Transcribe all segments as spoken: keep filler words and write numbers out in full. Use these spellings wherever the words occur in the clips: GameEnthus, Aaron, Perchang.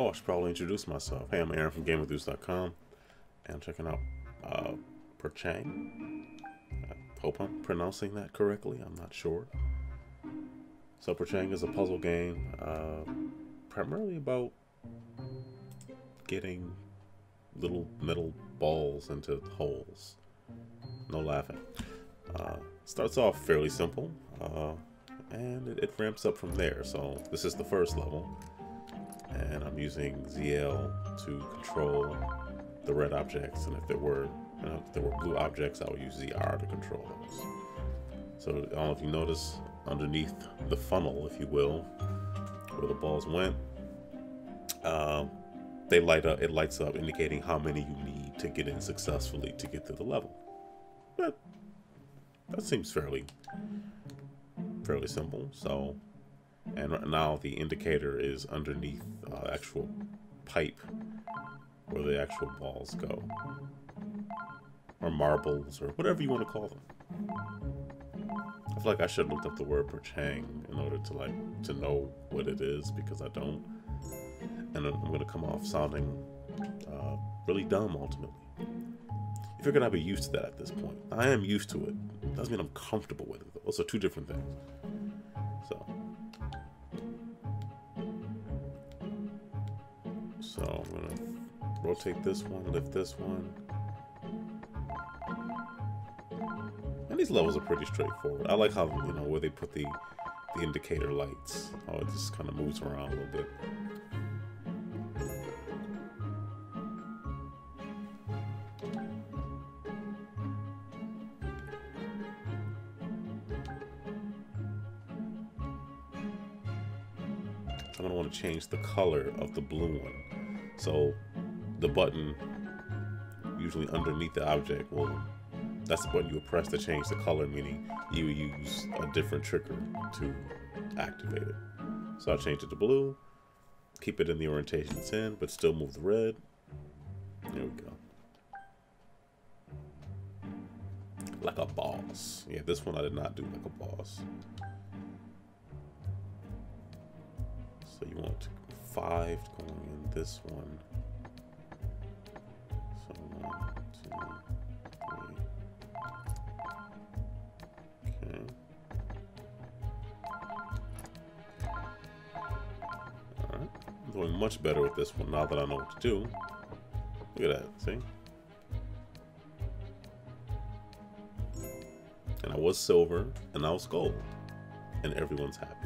Oh, I should probably introduce myself. Hey, I'm Aaron from Game Enthus dot com, and I'm checking out uh, Perchang. I hope I'm pronouncing that correctly. I'm not sure. So Perchang is a puzzle game, uh, primarily about getting little metal balls into holes. No laughing. Uh, starts off fairly simple, uh, and it, it ramps up from there. So this is the first level, and I'm using Z L to control the red objects, and if there were you know, if there were blue objects, I would use Z R to control those. So I don't know if you notice, underneath the funnel, if you will, where the balls went, uh, they light up. It lights up, indicating how many you need to get in successfully to get through the level. But that seems fairly, fairly simple. So, and right now the indicator is underneath uh, actual pipe where the actual balls go, or marbles, or whatever you want to call them. I feel like I should have looked up the word Perchang in order to like to know what it is, because I don't, and I'm going to come off sounding uh, really dumb ultimately. If you're going to be used to that at this point, I am used to it. Doesn't mean I'm comfortable with it. Those are two different things. So, so I'm going to rotate this one, lift this one. And these levels are pretty straightforward. I like how, you know, where they put the, the indicator lights. Oh, it just kind of moves around a little bit. I'm going to want to change the color of the blue one. So the button usually underneath the object, well, that's the button you would press to change the color, meaning you use a different trigger to activate it. So I changed it to blue, keep it in the orientation it's in, but still move the red. There we go. Like a boss. Yeah, this one I did not do like a boss. So you want five going in this one. So one, two, three. Okay. Alright. I'm doing much better with this one now that I know what to do. Look at that, see? And I was silver, and I was gold. And everyone's happy.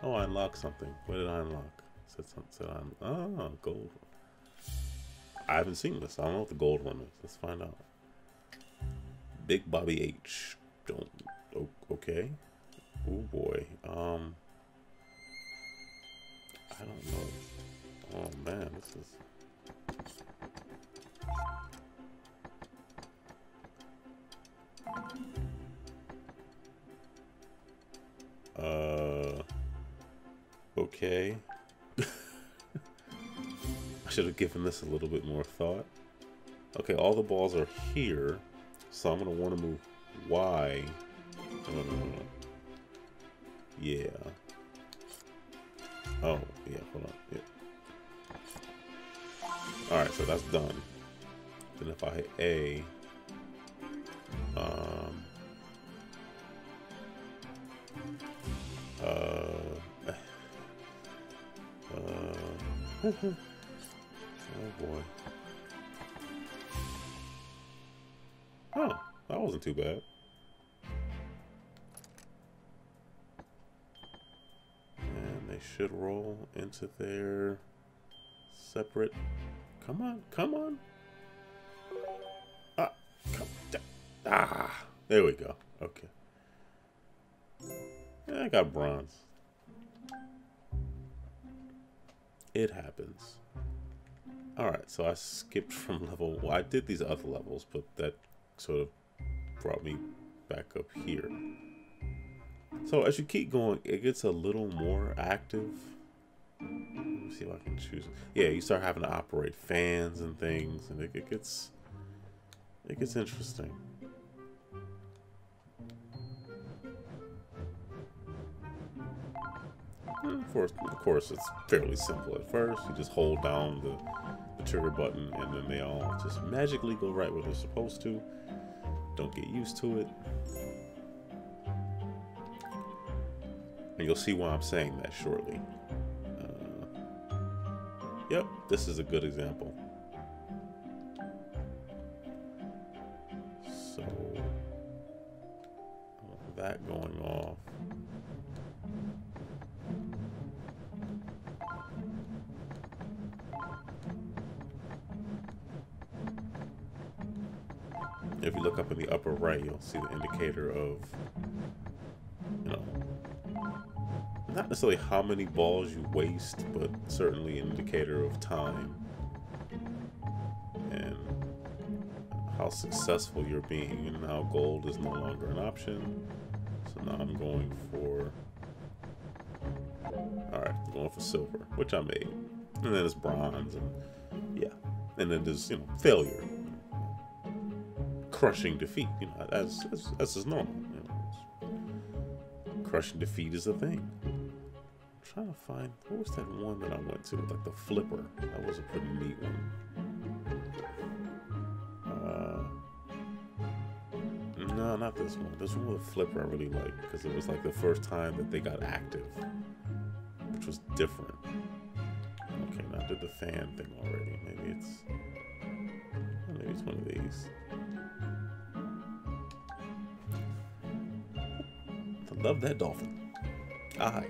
Oh, I unlocked something. What did I unlock? Said something. Said I'm. Oh, gold. I haven't seen this. I don't know what the gold one is. Let's find out. Big Bobby H. Don't. Oh, okay. Oh boy. Um. I don't know. Oh man, this is. Okay. I should have given this a little bit more thought. Okay, all the balls are here, so I'm gonna want to move Y. No, no, no, no. Yeah. Oh, yeah. Hold on. Yeah. All right, so that's done. Then if I hit A, um, uh. Oh boy. Huh, that wasn't too bad. And they should roll into their separate. Come on, come on. Ah, come down. Ah, there we go. Okay. Yeah, I got bronze. It happens. Alright, so I skipped from level... Well, I did these other levels, but that sort of brought me back up here. So as you keep going, it gets a little more active. Let me see if I can choose. Yeah, you start having to operate fans and things, and it, it gets... It gets interesting. Of course, of course, it's fairly simple at first. You just hold down the, the trigger button, and then they all just magically go right where they're supposed to. Don't get used to it. And you'll see why I'm saying that shortly. Uh, yep, this is a good example. So, with that going off. If you look up in the upper right, you'll see the indicator of, you know, not necessarily how many balls you waste, but certainly an indicator of time and how successful you're being and how gold is no longer an option. So now I'm going for, alright, I'm going for silver, which I made. And then it's bronze, and yeah. And then there's, you know, failure. Crushing defeat, you know, as as, as is normal. You know, crushing defeat is a thing. I'm trying to find, what was that one that I went to with like the flipper? That was a pretty neat one. Uh, no, not this one. This one with a flipper I really liked because it was like the first time that they got active, which was different. Okay, now I did the fan thing already. Maybe it's maybe it's one of these. Love that dolphin. I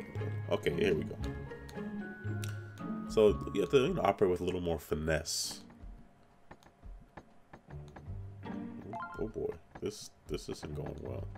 okay, here we go. So you have to, you know, operate with a little more finesse. Oh boy, this this isn't going well.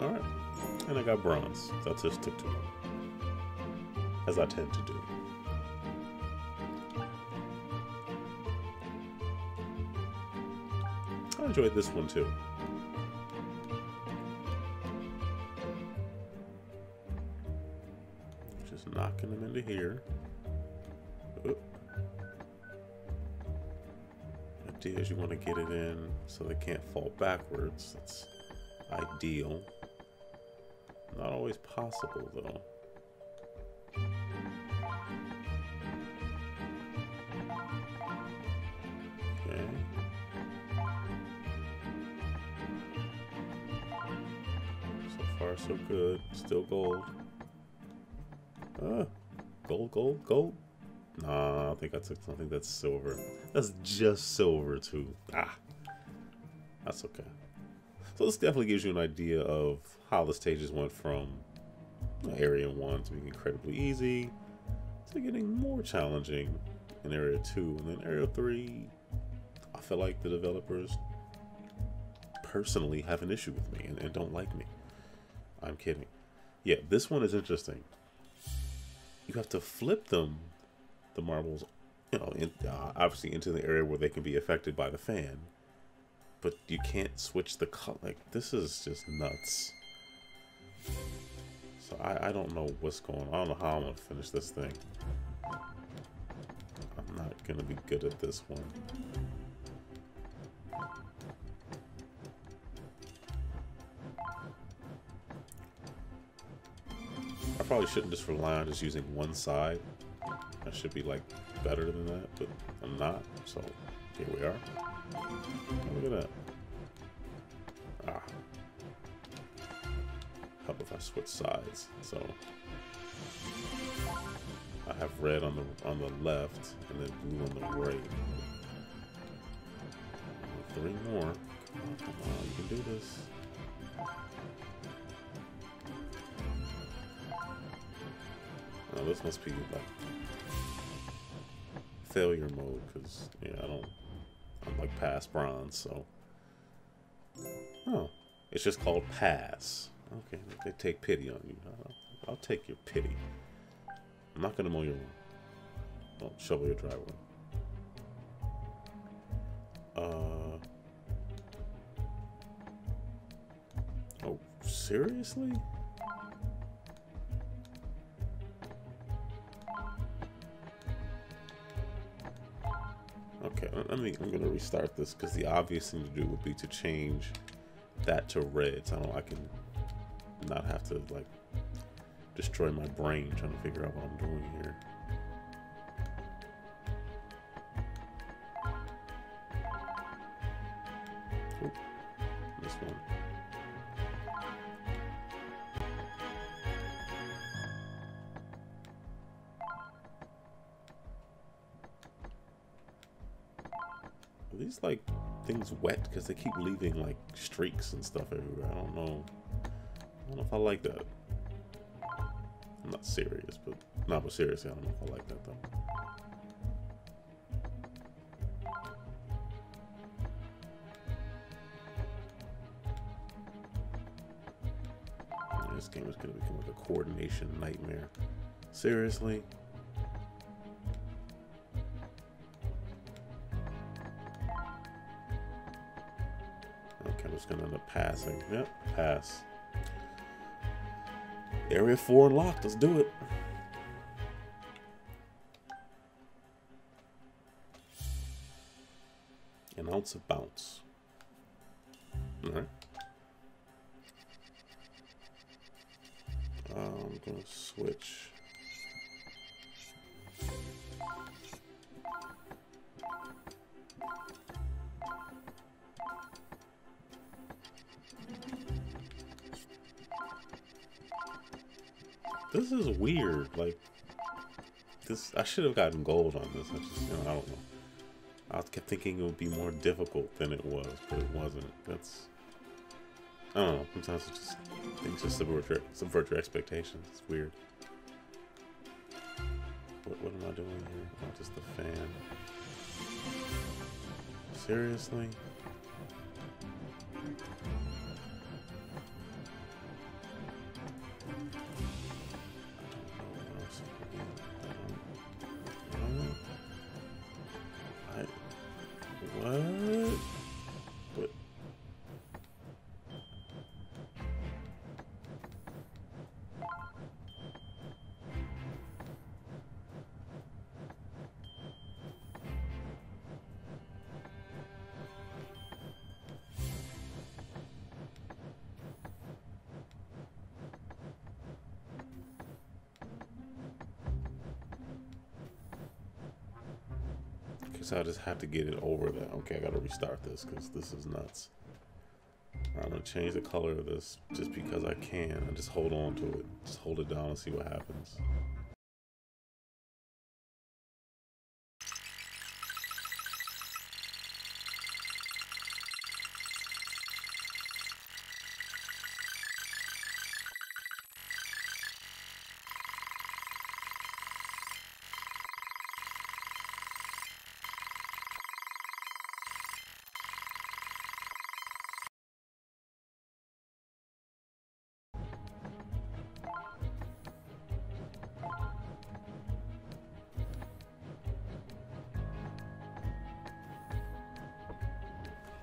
Alright, and I got bronze, so I just took too long, as I tend to do. I enjoyed this one too. Just knocking them into here. Oop. The idea is you want to get it in so they can't fall backwards. That's ideal. Not always possible, though. Okay. So far, so good. Still gold. Ah, gold, gold, gold. Nah, I think I took something that's silver. That's just silver, too. Ah, that's okay. So this definitely gives you an idea of how the stages went from area one to being incredibly easy to getting more challenging in area two. And then area three, I feel like the developers personally have an issue with me and, and don't like me. I'm kidding. Yeah, this one is interesting. You have to flip them, the marbles, you know, in, uh, obviously into the area where they can be affected by the fan. But you can't switch the color. Like, this is just nuts. So I, I don't know what's going on. I don't know how I'm gonna finish this thing. I'm not gonna be good at this one. I probably shouldn't just rely on just using one side. I should be like better than that, but I'm not. So here we are. Look at that. Ah. How about if I switch sides? So I have red on the on the left and then blue on the right. Three more. Come on, you can do this. Now this must be like failure mode, because yeah, I don't. I'm like past bronze, so. Oh, it's just called pass. Okay, they take pity on you. I'll, I'll take your pity. I'm not gonna mow your lawn. Don't shovel your driveway. Seriously? Okay, I think I'm gonna restart this because the obvious thing to do would be to change that to red. So I don't, I can not have to like destroy my brain trying to figure out what I'm doing here. Ooh, this one. Are these like things wet? Because they keep leaving like streaks and stuff everywhere. I don't know. I don't know if I like that. I'm not serious, but not but seriously, I don't know if I like that though. This game is going to become like a coordination nightmare. Seriously? Okay, I'm just going to end up passing. Yep, pass. Area four unlocked. Let's do it. An ounce of bounce. All right. Uh, I'm gonna switch. This is weird. Like this, I should have gotten gold on this. I just, you know, I don't know. I kept thinking it would be more difficult than it was, but it wasn't. That's. I don't know. Sometimes it's just things just subvert your, subvert your expectations. It's weird. What, what am I doing here? Not just the fan. Seriously? So I just have to get it over that. Okay, I gotta restart this because this is nuts. I'm gonna change the color of this just because I can. I just hold on to it. Just hold it down and see what happens.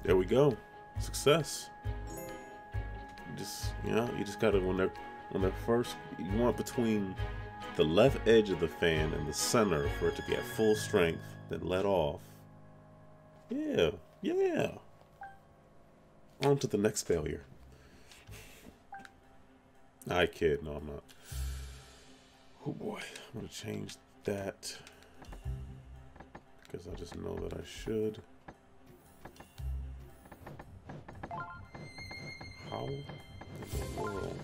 There we go, success. You just, you know, you just gotta when they're when they're first, you want between the left edge of the fan and the center for it to be at full strength, then let off. Yeah, yeah. On to the next failure. I kid, no, I'm not. Oh boy, I'm gonna change that because I just know that I should. How in the world?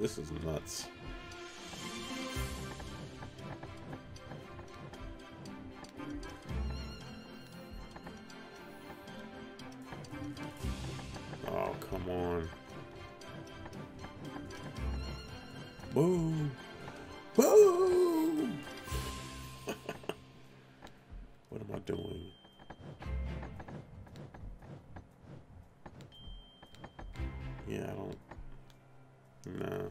This is nuts. Oh, come on. Boom. Boom. What am I doing? Yeah, I don't. Nah.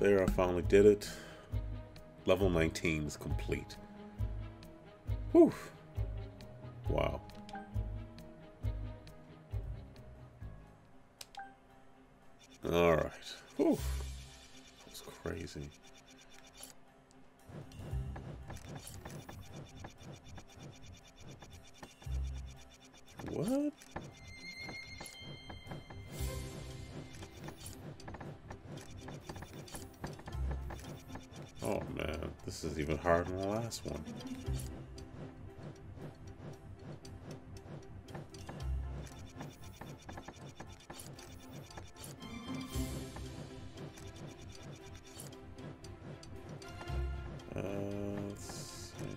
There, I finally did it. Level nineteen is complete. Whew. Wow. Alright. Whew. That was crazy. What? Oh man, this is even harder than the last one. Uh, let's see.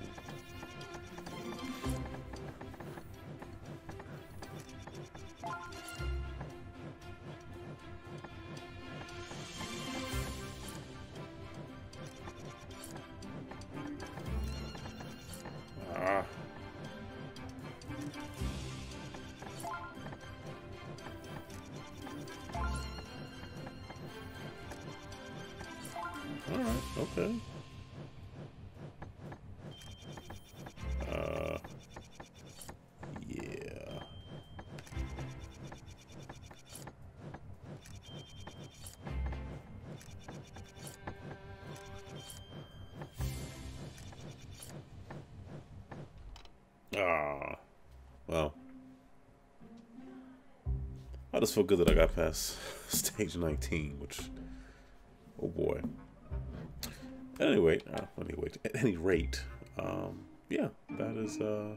Alright, okay. Uh, yeah. Ah, well. I just feel good that I got past stage nineteen, which, oh boy. Anyway, uh, anyway, at any rate, um, yeah, that is uh,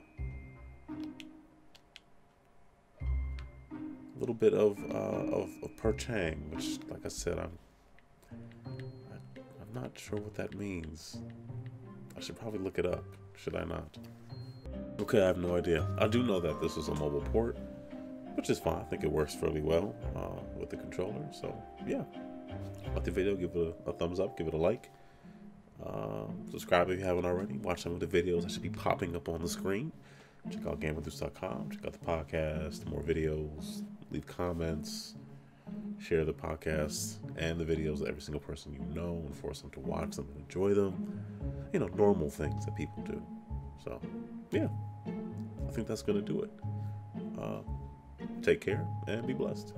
a little bit of, uh, of of Perchang, which, like I said, I'm I, I'm not sure what that means. I should probably look it up, should I not? Okay, I have no idea. I do know that this was a mobile port, which is fine. I think it works fairly well uh, with the controller. So yeah, like the video, give it a, a thumbs up, give it a like. Uh, subscribe if you haven't already. Watch some of the videos that should be popping up on the screen. Check out Game Enthus dot com. Check out the podcast, more videos. Leave comments. Share the podcast and the videos with every single person you know and force them to watch them and enjoy them. You know, normal things that people do. So, yeah. I think that's going to do it. Uh, take care and be blessed.